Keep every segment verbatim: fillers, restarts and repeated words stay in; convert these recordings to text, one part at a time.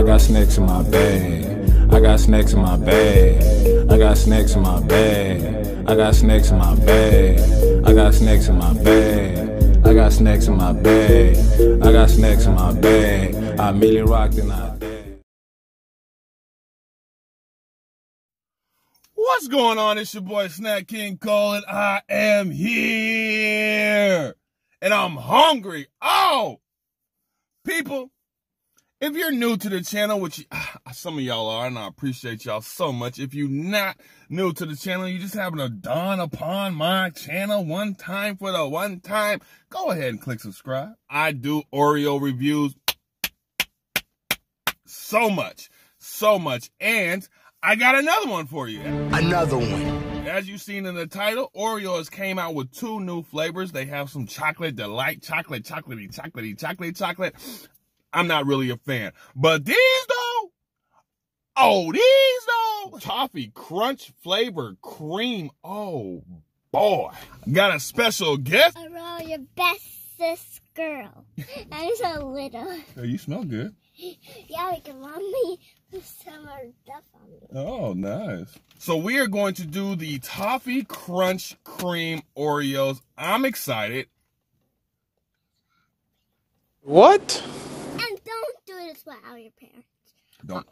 I got snacks in my bag. I got snacks in my bag. I got snacks in my bag. I got snacks in my bag. I got snacks in my bag. I got snacks in my bag. I got snacks in my bag. I merely rocked and I did. What's going on? It's your boy Snack King Cole, and I am here. And I'm hungry. Oh! People, if you're new to the channel, which you, some of y'all are, and I appreciate y'all so much. If you're not new to the channel, you just happen to dawn upon my channel one time for the one time, go ahead and click subscribe. I do Oreo reviews so much, so much. And I got another one for you. Another one. As you've seen in the title, Oreo has came out with two new flavors. They have some chocolate delight, chocolate, chocolatey, chocolatey, chocolate, chocolate. I'm not really a fan. But these though, oh, these though, Toffee Crunch flavor cream. Oh boy. Got a special guest. I'm all your bestest girl. I'm so little. Oh, you smell good. Yeah, we can mommy. Oh, nice. So we are going to do the Toffee Crunch Cream Oreos. I'm excited. What? And don't do this without your parents. Don't.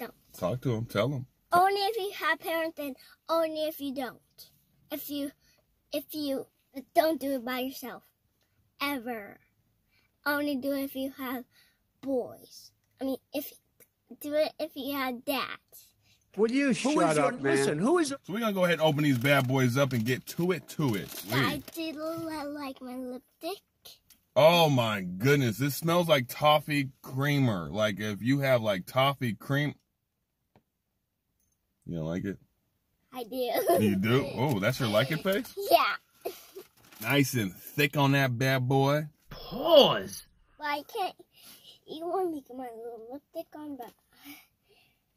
Don't. Talk to them. Tell them. Only if you have parents, and only if you don't. If you, if you don't do it by yourself. Ever. Only do it if you have boys. I mean, if do it if you had that. Will you shut who is up, your, man? Listen, who is... So we're going to go ahead and open these bad boys up and get to it, to it. Yeah, I did like my lipstick. Oh, my goodness. This smells like toffee creamer. Like, if you have, like, toffee cream... You don't like it? I do. You do? Oh, that's your like it face? Yeah. Nice and thick on that bad boy. Pause. Well, I can't... You want me to get my little lipstick on, but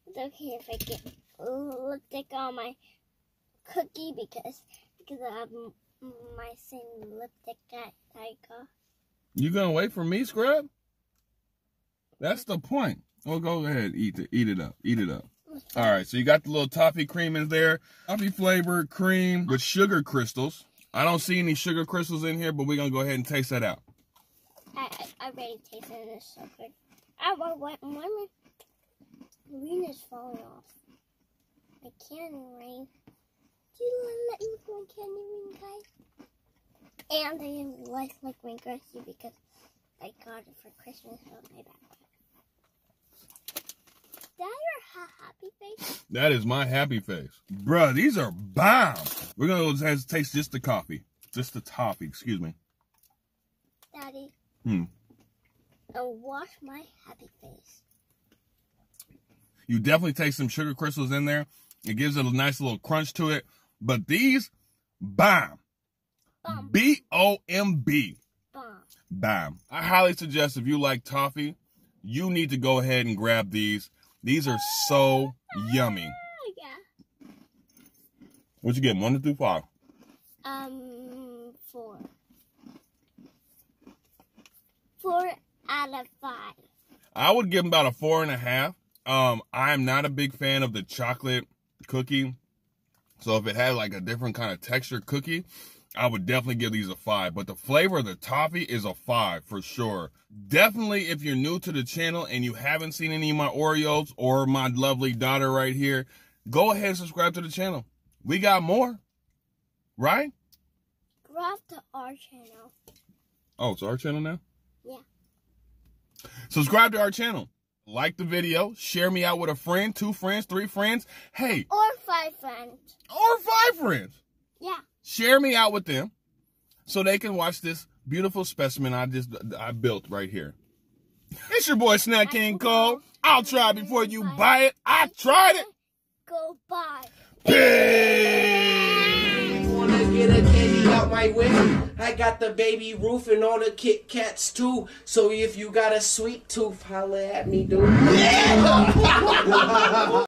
it's okay if I get a little lipstick on my cookie because because I have my same lipstick that I got. You gonna wait for me, Scrub? That's the point. Well, go ahead and eat it, eat it up, eat it up. All right, so you got the little toffee cream in there, toffee flavored cream with sugar crystals. I don't see any sugar crystals in here, but we're gonna go ahead and taste that out. I, I already tasted it. It's so good. I want one. My green is falling off. My candy ring. Do you let me look at my candy ring, guys? And I like like my grocery because I got it for Christmas on my backpack. Is that your happy face? That is my happy face, bruh. These are bomb. We're gonna go taste just the coffee, just the toffee. Excuse me. Daddy. Hmm. And wash my happy face. You definitely take some sugar crystals in there. It gives it a nice little crunch to it. But these, bomb. Bomb. B O M B. Bomb. Bomb. I highly suggest if you like toffee, you need to go ahead and grab these. These are so yummy. Yeah. What'd you get? One through five? Um, four. Four out of five. I would give them about a four and a half. Um, I'm not a big fan of the chocolate cookie. So if it had like a different kind of texture cookie, I would definitely give these a five. But the flavor of the toffee is a five for sure. Definitely if you're new to the channel and you haven't seen any of my Oreos or my lovely daughter right here, go ahead and subscribe to the channel. We got more, right? Subscribe to our channel. Oh, it's our channel now? Yeah. Subscribe to our channel. Like the video. Share me out with a friend, two friends, three friends. Hey. Or five friends. Or five friends. Yeah. Share me out with them so they can watch this beautiful specimen I just I built right here. It's your boy Snack King Cole. I'll try before you buy it. I tried it. Go buy. Peace. Wanna get a candy out my way? I got the baby roof and all the Kit Kats too. So if you got a sweet tooth, holla at me, dude. Yeah.